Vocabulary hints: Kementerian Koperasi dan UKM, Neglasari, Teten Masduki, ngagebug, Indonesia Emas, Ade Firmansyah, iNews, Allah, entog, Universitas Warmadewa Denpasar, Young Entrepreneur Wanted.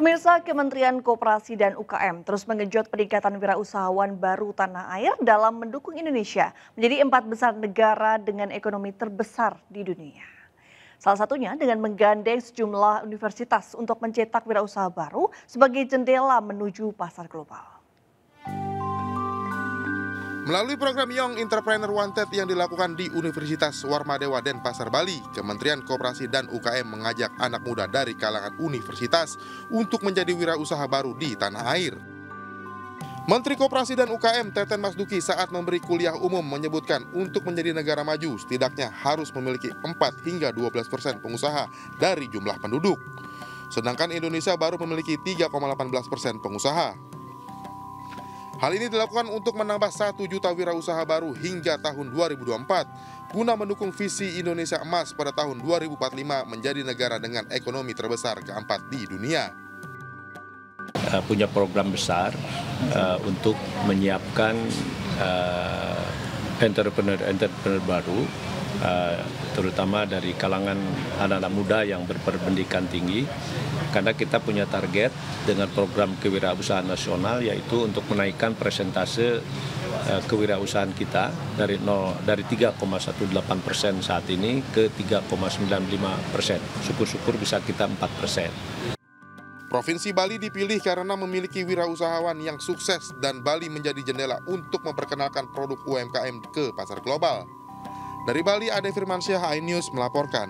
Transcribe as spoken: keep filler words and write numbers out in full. Pemirsa, Kementerian Koperasi dan U K M terus mengejut peningkatan wirausahawan baru tanah air dalam mendukung Indonesia menjadi empat besar negara dengan ekonomi terbesar di dunia. Salah satunya dengan menggandeng sejumlah universitas untuk mencetak wirausaha baru sebagai jendela menuju pasar global. Melalui program Young Entrepreneur Wanted yang dilakukan di Universitas Warmadewa Denpasar, Bali, Kementerian Koperasi dan U K M mengajak anak muda dari kalangan universitas untuk menjadi wirausaha baru di tanah air. Menteri Koperasi dan U K M Teten Masduki saat memberi kuliah umum menyebutkan untuk menjadi negara maju setidaknya harus memiliki empat hingga dua belas persen pengusaha dari jumlah penduduk. Sedangkan Indonesia baru memiliki tiga koma satu delapan persen pengusaha. Hal ini dilakukan untuk menambah satu juta wirausaha baru hingga tahun dua ribu dua puluh empat, guna mendukung visi Indonesia Emas pada tahun dua ribu empat puluh lima menjadi negara dengan ekonomi terbesar keempat di dunia. Uh, punya program besar uh, untuk menyiapkan entrepreneur-entrepreneur uh, baru, uh, terutama dari kalangan anak-anak muda yang berpendidikan tinggi. Karena kita punya target dengan program kewirausahaan nasional, yaitu untuk menaikkan presentase kewirausahaan kita dari dari tiga koma satu delapan persen saat ini ke tiga koma sembilan lima persen. Syukur-syukur bisa kita empat persen. Provinsi Bali dipilih karena memiliki wirausahawan yang sukses dan Bali menjadi jendela untuk memperkenalkan produk U M K M ke pasar global. Dari Bali, Ade Firmansyah, iNews melaporkan.